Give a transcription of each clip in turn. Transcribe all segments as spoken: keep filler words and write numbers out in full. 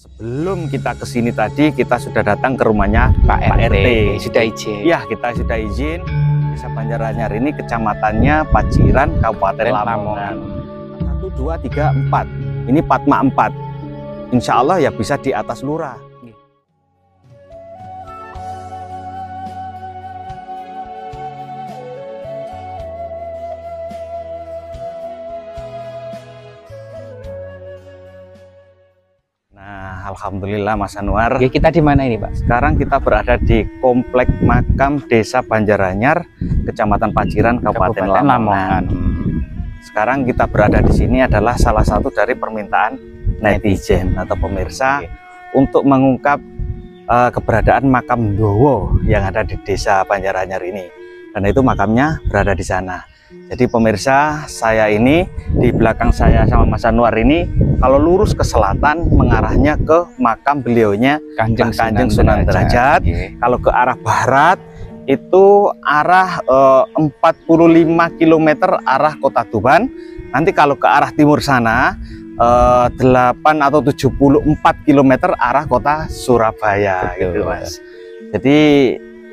Sebelum kita kesini tadi, kita sudah datang ke rumahnya Pak, Pak R T. Sudah izin? Ya, kita sudah izin. Desa Banjaranyar ini kecamatannya Paciran, Kabupaten Lamongan. Satu, dua, tiga, empat. Ini Patma empat. Insya Allah ya bisa di atas lurah. Alhamdulillah Mas Anwar. Ya, kita di mana ini Pak? Sekarang kita berada di Komplek Makam Desa Banjaranyar, Kecamatan Paciran, Kabupaten Lamongan. Sekarang kita berada di sini adalah salah satu dari permintaan netizen atau pemirsa. Oke. Untuk mengungkap uh, keberadaan makam Ndowo yang ada di Desa Banjaranyar ini. Dan itu makamnya berada di sana. Jadi pemirsa, saya ini di belakang saya sama Mas Anwar ini kalau lurus ke selatan mengarahnya ke makam beliaunya Kanjeng Sunan, Sunan Drajat. Iya. Kalau ke arah barat itu arah eh, empat puluh lima kilometer arah kota Tuban. Nanti kalau ke arah timur sana eh, delapan atau tujuh puluh empat kilometer arah kota Surabaya. Betul, gitu, Mas. Jadi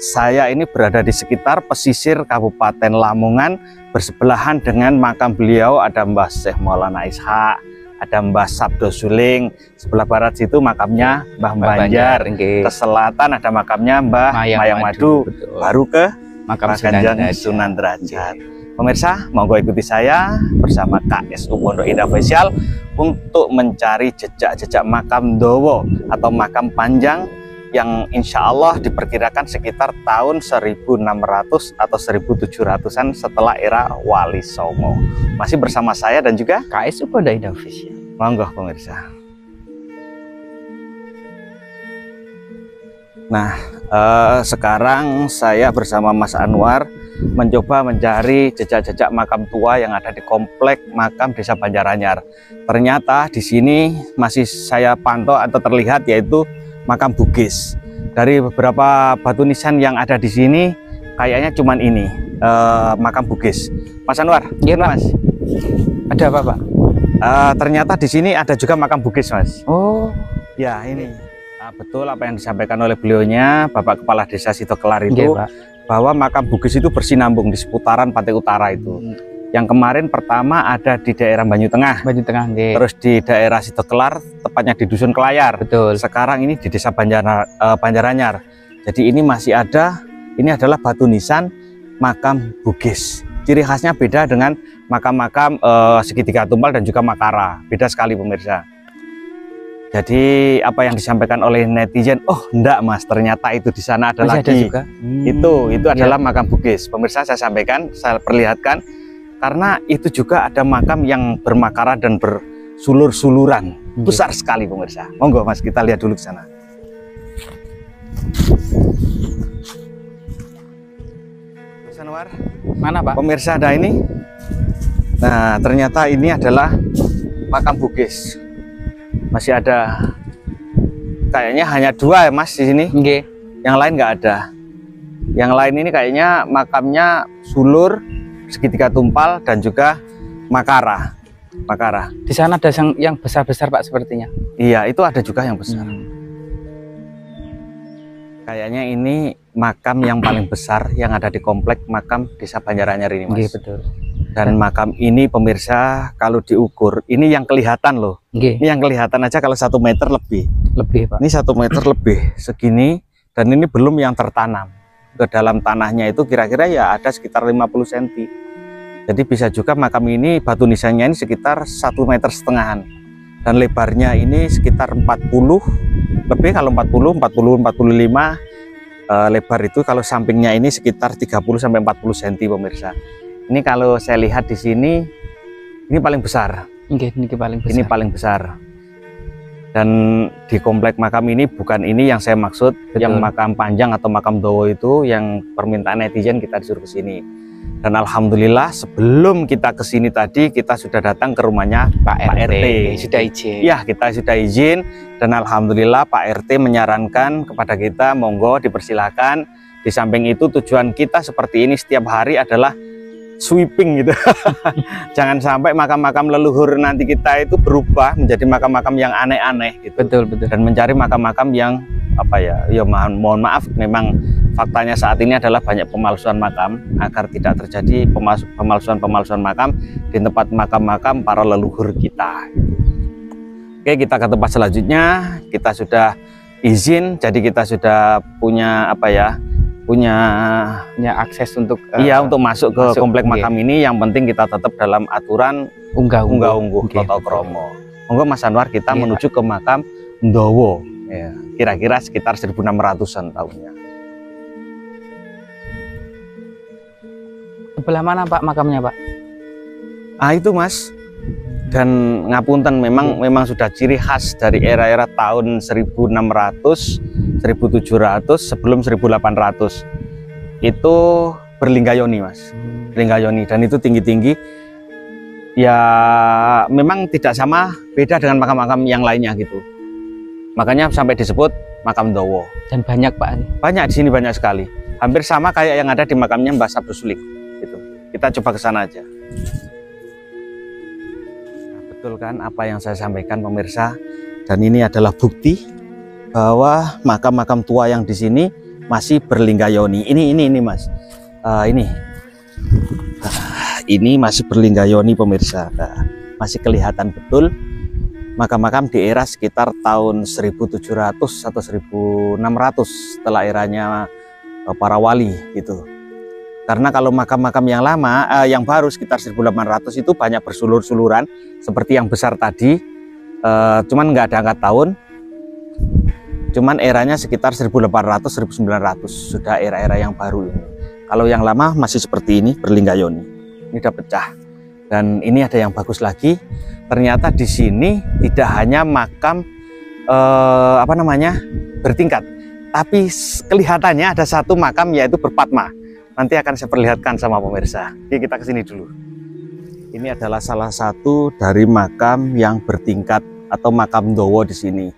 saya ini berada di sekitar pesisir Kabupaten Lamongan, bersebelahan dengan makam beliau ada Mbah Syekh Maulana Isha, ada Mbah Sabdo Suling. Sebelah barat situ makamnya Mbah Banjar, Banjar. Ke selatan ada makamnya Mbah Mayang, Mayang Madu, Madu. Baru ke makam Baganjang Sunan Drajat. Pemirsa, monggo ikuti saya bersama K S U Bondo Indah Official untuk mencari jejak-jejak makam Ndowo atau makam panjang yang insya Allah diperkirakan sekitar tahun seribu enam ratus atau seribu tujuh ratusan setelah era Wali Songo. Masih bersama saya dan juga K S U pada Indah Official. Monggo pemirsa. Nah, eh, sekarang saya bersama Mas Anwar mencoba mencari jejak-jejak makam tua yang ada di komplek makam Desa Banjaranyar. Ternyata di sini masih saya pantau atau terlihat yaitu makam Bugis. Dari beberapa batu nisan yang ada di sini kayaknya cuman ini uh, makam Bugis. Mas Anwar, iya Mas. Ada apa Pak? Uh, ternyata di sini ada juga makam Bugis Mas. Oh, ya ini. Nah, betul apa yang disampaikan oleh beliaunya Bapak Kepala Desa Sito Kelar itu, iya, bahwa makam Bugis itu bersinambung di seputaran Pantai Utara itu. Hmm. Yang kemarin pertama ada di daerah Banyu Tengah, Banyu Tengah deh. Terus di daerah Sitokelar, tepatnya di dusun Kelayar. Betul. Sekarang ini di Desa Banjar, eh, Banjaranyar. Jadi ini masih ada. Ini adalah batu nisan makam Bugis. Ciri khasnya beda dengan makam-makam eh, segitiga tumpal dan juga makara. Beda sekali pemirsa. Jadi apa yang disampaikan oleh netizen, oh enggak Mas, ternyata itu di sana ada masih lagi. Ada juga? Hmm, itu itu ya. Adalah makam Bugis. Pemirsa saya sampaikan, saya perlihatkan. Karena itu juga ada makam yang bermakara dan bersulur-suluran. Besar sekali pemirsa. Monggo Mas, kita lihat dulu ke sana. Mas Anwar, mana Pak? Pemirsa ada ini. Nah, ternyata ini adalah makam Bugis. Masih ada. Kayaknya hanya dua ya Mas di sini. Nggih. Yang lain nggak ada. Yang lain ini kayaknya makamnya sulur, segitiga tumpal dan juga makara. Makara. Di sana ada yang yang besar-besar Pak sepertinya. Iya, itu ada juga yang besar. Hmm. Kayaknya ini makam yang paling besar yang ada di komplek makam Desa Banjaranyar ini, Mas. Iya, betul. Dan makam ini pemirsa kalau diukur, ini yang kelihatan loh. Gih. Ini yang kelihatan aja kalau satu meter lebih. Lebih Pak. Ini satu meter lebih segini dan ini belum yang tertanam. Ke dalam tanahnya itu kira-kira ya ada sekitar lima puluh sentimeter. Jadi bisa juga makam ini batu nisannya ini sekitar satu meter setengahan dan lebarnya ini sekitar empat puluh lebih, kalau empat puluh, empat puluh, empat puluh lima eh, lebar itu, kalau sampingnya ini sekitar tiga puluh sampai empat puluh sentimeter pemirsa. Ini kalau saya lihat di sini ini paling besar. Oke, ini paling besar. Ini paling besar. Dan di komplek makam ini bukan ini yang saya maksud. Betul. Yang makam panjang atau makam Ndowo itu yang permintaan netizen kita disuruh ke sini. Dan alhamdulillah sebelum kita ke sini tadi kita sudah datang ke rumahnya Pak, Pak R T. R T. Sudah izin. Ya, kita sudah izin dan alhamdulillah Pak R T menyarankan kepada kita, monggo dipersilakan. Di samping itu tujuan kita seperti ini setiap hari adalah sweeping gitu. Jangan sampai makam-makam leluhur nanti kita itu berubah menjadi makam-makam yang aneh-aneh gitu. Betul, betul. Dan mencari makam-makam yang apa ya? Ya mohon, mohon maaf, memang faktanya saat ini adalah banyak pemalsuan makam, agar tidak terjadi pemalsuan-pemalsuan makam di tempat makam-makam para leluhur kita. Oke, kita ke tempat selanjutnya. Kita sudah izin, jadi kita sudah punya apa ya? Punya, punya akses untuk iya uh, untuk masuk ke masuk, komplek makam iya. Ini yang penting kita tetap dalam aturan unggah-ungguh toto kromo. Monggo Mas Anwar, kita iya, menuju ke makam Ndowo. Ya, kira-kira sekitar seribu enam ratusan tahunnya. Sebelah mana Pak makamnya, Pak? Ah itu Mas. Dan ngapunten, memang iya, memang sudah ciri khas dari era-era tahun seribu enam ratus seribu tujuh ratus sebelum seribu delapan ratus itu berlinggayoni Mas, berlinggayoni, dan itu tinggi-tinggi ya, memang tidak sama, beda dengan makam-makam yang lainnya gitu, makanya sampai disebut makam Ndowo. Dan banyak Pak, banyak di sini, banyak sekali, hampir sama kayak yang ada di makamnya Mbah Sabdo Suling gitu. Kita coba ke sana aja. Nah, betul kan apa yang saya sampaikan pemirsa, dan ini adalah bukti bahwa makam-makam tua yang di sini masih berlinggayoni. Ini ini ini Mas, uh, ini uh, ini masih berlinggayoni pemirsa, uh, masih kelihatan betul makam-makam di era sekitar tahun seribu tujuh ratus atau seribu enam ratus setelah eranya uh, para wali gitu. Karena kalau makam-makam yang lama, uh, yang baru sekitar seribu delapan ratus itu banyak bersulur-suluran seperti yang besar tadi, uh, cuman nggak ada angka tahun. Cuman eranya sekitar seribu delapan ratus sampai seribu sembilan ratus, sudah era-era yang baru ini. Kalau yang lama masih seperti ini, berlinggayoni. Ini udah pecah. Dan ini ada yang bagus lagi. Ternyata di sini tidak hanya makam eh, apa namanya? bertingkat, tapi kelihatannya ada satu makam yaitu berpatma. Nanti akan saya perlihatkan sama pemirsa. Oke, kita ke sini dulu. Ini adalah salah satu dari makam yang bertingkat atau makam Ndowo di sini.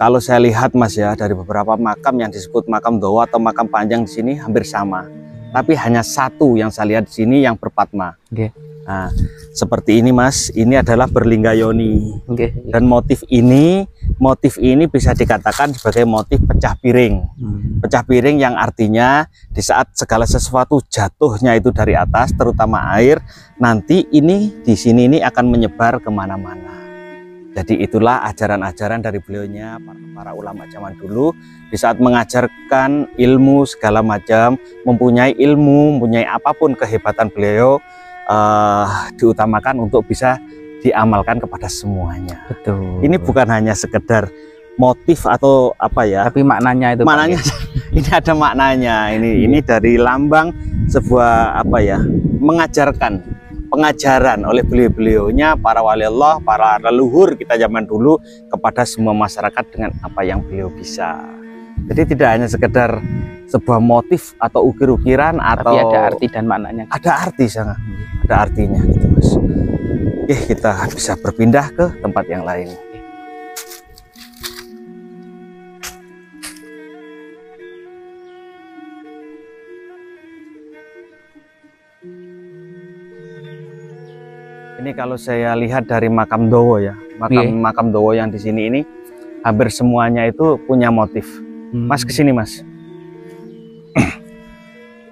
Kalau saya lihat Mas ya, dari beberapa makam yang disebut makam Ndowo atau makam panjang di sini hampir sama, tapi hanya satu yang saya lihat di sini yang berpatma. Okay. Nah, seperti ini Mas, ini adalah berlinggayoni. Okay. Dan motif ini, motif ini bisa dikatakan sebagai motif pecah piring. Hmm. Pecah piring yang artinya di saat segala sesuatu jatuhnya itu dari atas, terutama air, nanti ini di sini ini akan menyebar kemana-mana. Jadi itulah ajaran-ajaran dari beliaunya, para ulama zaman dulu, di saat mengajarkan ilmu segala macam, mempunyai ilmu, mempunyai apapun kehebatan beliau, eh, diutamakan untuk bisa diamalkan kepada semuanya. Betul. Ini bukan hanya sekedar motif atau apa ya, tapi maknanya itu. Maknanya ini ada maknanya. Ini ini dari lambang sebuah apa ya, mengajarkan. Pengajaran oleh beliau-beliaunya, para wali Allah, para leluhur kita zaman dulu kepada semua masyarakat dengan apa yang beliau bisa. Jadi tidak hanya sekedar sebuah motif atau ukir-ukiran, atau tapi ada arti dan maknanya. Ada arti sangat, ada artinya gitu Mas. Oke, kita bisa berpindah ke tempat yang lain. Ini kalau saya lihat dari makam Ndowo ya, makam yeah. makam Ndowo yang di sini ini hampir semuanya itu punya motif. Hmm. Mas kesini Mas.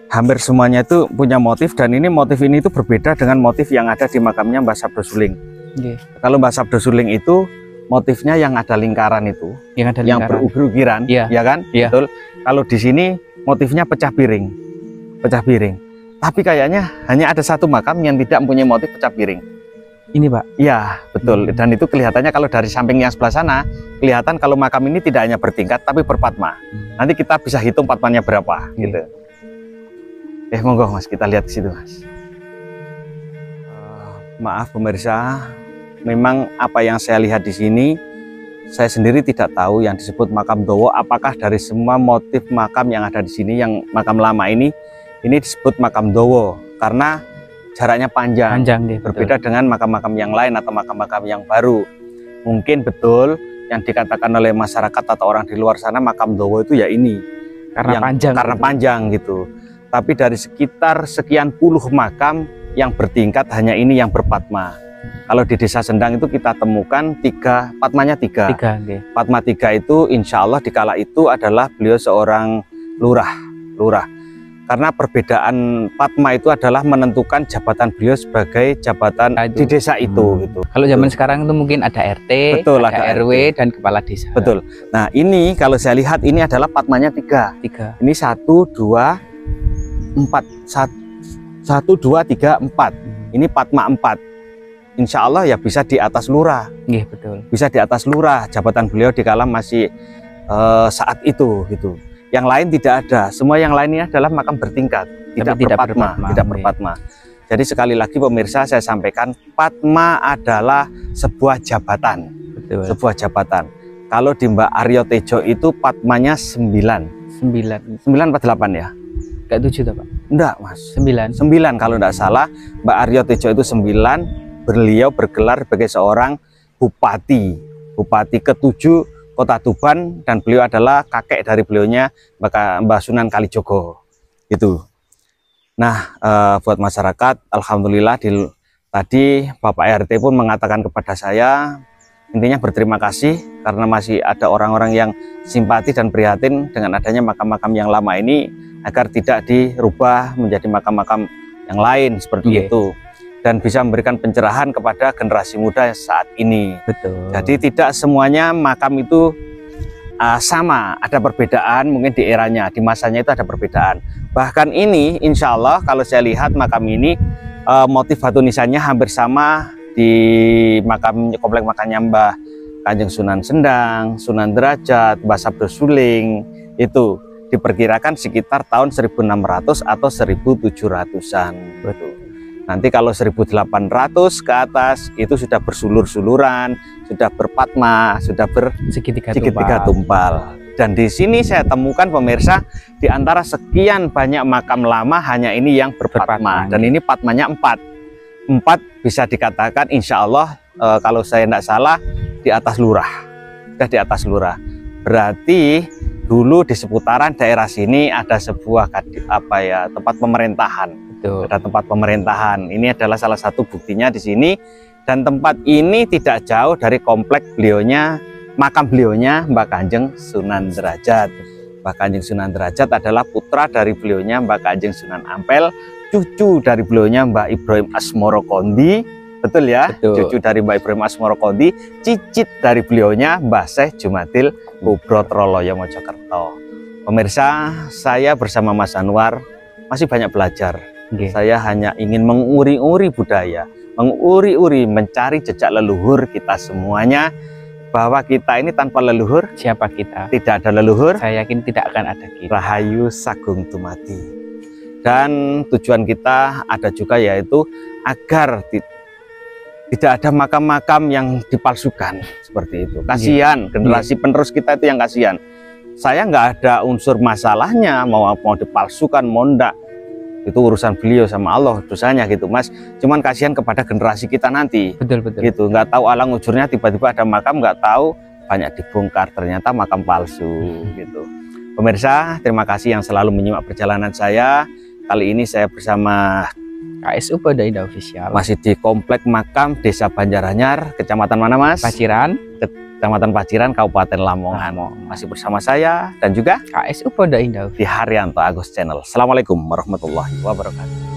Hampir semuanya itu punya motif, dan ini motif ini itu berbeda dengan motif yang ada di makamnya Mbah Sabdo Suling. Yeah. Kalau Mbah Sabdo Suling itu motifnya yang ada lingkaran itu, yang, yang berukir-ukiran, yeah. ya kan? Yeah. Betul. Kalau di sini motifnya pecah piring, pecah piring. Tapi kayaknya hanya ada satu makam yang tidak mempunyai motif pecah piring. Ini Pak? Ya betul, dan itu kelihatannya kalau dari samping yang sebelah sana, kelihatan kalau makam ini tidak hanya bertingkat tapi berpatma. Nanti kita bisa hitung patmanya berapa hmm. gitu. Eh monggo Mas, kita lihat ke situ Mas. Uh, maaf pemirsa, memang apa yang saya lihat di sini, saya sendiri tidak tahu yang disebut makam Ndowo, apakah dari semua motif makam yang ada di sini, yang makam lama ini, ini disebut makam Ndowo karena jaraknya panjang, panjang deh, berbeda betul. dengan makam-makam yang lain atau makam-makam yang baru. Mungkin betul yang dikatakan oleh masyarakat atau orang di luar sana, makam Ndowo itu ya ini karena yang, panjang, karena betul. panjang gitu. tapi dari sekitar sekian puluh makam yang bertingkat hanya ini yang berpatma. Kalau di Desa Sendang itu kita temukan tiga, patmanya tiga. tiga okay. Patma tiga itu insya Allah dikala itu adalah beliau seorang lurah. lurah. Karena perbedaan patma itu adalah menentukan jabatan beliau sebagai jabatan itu. Di desa itu. Hmm. Gitu. Kalau zaman sekarang itu mungkin ada R T, betul, ada, ada R W, R T. Dan kepala desa. Betul. Nah ini kalau saya lihat ini adalah patmanya tiga. tiga. Ini satu, dua, empat. Satu, dua, tiga, empat. Ini patma empat. Insya Allah ya bisa di atas lurah. Iya betul. Bisa di atas lurah. Jabatan beliau dikala masih uh, saat itu gitu. Yang lain tidak ada, semua yang lainnya adalah makam bertingkat, tidak berpatma, tidak berpatma. Jadi sekali lagi pemirsa saya sampaikan, patma adalah sebuah jabatan. Betul. Sebuah jabatan. Kalau di Mbak Aryo Tejo itu patmanya sembilan. sembilan. sembilan empat delapan ya? Enggak tujuh Pak? Enggak Mas. sembilan. sembilan kalau enggak salah, Mbak Aryo Tejo itu sembilan, beliau bergelar sebagai seorang bupati. Bupati ketujuh Kota Tuban, dan beliau adalah kakek dari beliaunya Mbah Sunan Kalijogo itu. Nah eh, buat masyarakat alhamdulillah di, tadi Bapak R T pun mengatakan kepada saya intinya berterima kasih karena masih ada orang-orang yang simpati dan prihatin dengan adanya makam-makam yang lama ini agar tidak dirubah menjadi makam-makam yang lain seperti okay. itu. Dan bisa memberikan pencerahan kepada generasi muda saat ini. Betul. Jadi tidak semuanya makam itu uh, sama, ada perbedaan mungkin di eranya, di masanya itu ada perbedaan. Bahkan ini insya Allah kalau saya lihat makam ini uh, motif batu nisannya hampir sama di makam komplek makamnya Mbah Kanjeng Sunan Sendang, Sunan Drajat, Mbah Sabdo Suling itu diperkirakan sekitar tahun seribu enam ratus atau seribu tujuh ratusan. Betul. Nanti kalau seribu delapan ratus ke atas itu sudah bersulur-suluran, sudah berpatma, sudah bersegitiga tumpal. tumpal. Dan di sini saya temukan pemirsa di antara sekian banyak makam lama hanya ini yang berpatma. berpatma. Dan ini patmanya empat. Empat bisa dikatakan insya Allah e, kalau saya tidak salah di atas lurah. Sudah di atas lurah. Berarti dulu di seputaran daerah sini ada sebuah apa ya tempat pemerintahan. Betul. Ada tempat pemerintahan. Ini adalah salah satu buktinya di sini. Dan tempat ini tidak jauh dari komplek beliaunya, makam beliaunya Mbah Kanjeng Sunan Drajat. Mbah Kanjeng Sunan Drajat adalah putra dari beliaunya Mbah Kanjeng Sunan Ampel, cucu dari beliaunya Mbah Ibrahim Asmoroqondi. Betul ya? Betul. Cucu dari Mbah Ibrahim Asmoroqondi, cicit dari beliaunya Mbah Seh Jumatil Mubrot Roloyo Mojokerto. Pemirsa, saya bersama Mas Anwar masih banyak belajar. Okay. Saya hanya ingin menguri-uri budaya, menguri-uri mencari jejak leluhur kita semuanya, bahwa kita ini tanpa leluhur siapa kita? Tidak ada leluhur, saya yakin tidak akan ada kita. Rahayu Sagung Dumadi. Dan tujuan kita ada juga yaitu agar ti tidak ada makam-makam yang dipalsukan seperti itu. Kasihan, yeah. generasi yeah. penerus kita itu yang kasihan. Saya nggak ada unsur masalahnya mau mau dipalsukan, mau enggak. Itu urusan beliau sama Allah dosanya gitu Mas, cuman kasihan kepada generasi kita nanti. Betul betul. Gitu nggak tahu alang ujurnya tiba-tiba ada makam nggak tahu banyak dibongkar ternyata makam palsu hmm. gitu. Pemirsa terima kasih yang selalu menyimak perjalanan saya. Kali ini saya bersama K S U pada Indah Official masih di komplek makam Desa Banjaranyar, kecamatan mana Mas? Paciran, kecamatan Paciran, Kabupaten Lamongan. Lamongan. Masih bersama saya dan juga K S U pada Indah di Haryanto Agus Channel. Assalamualaikum warahmatullahi wabarakatuh.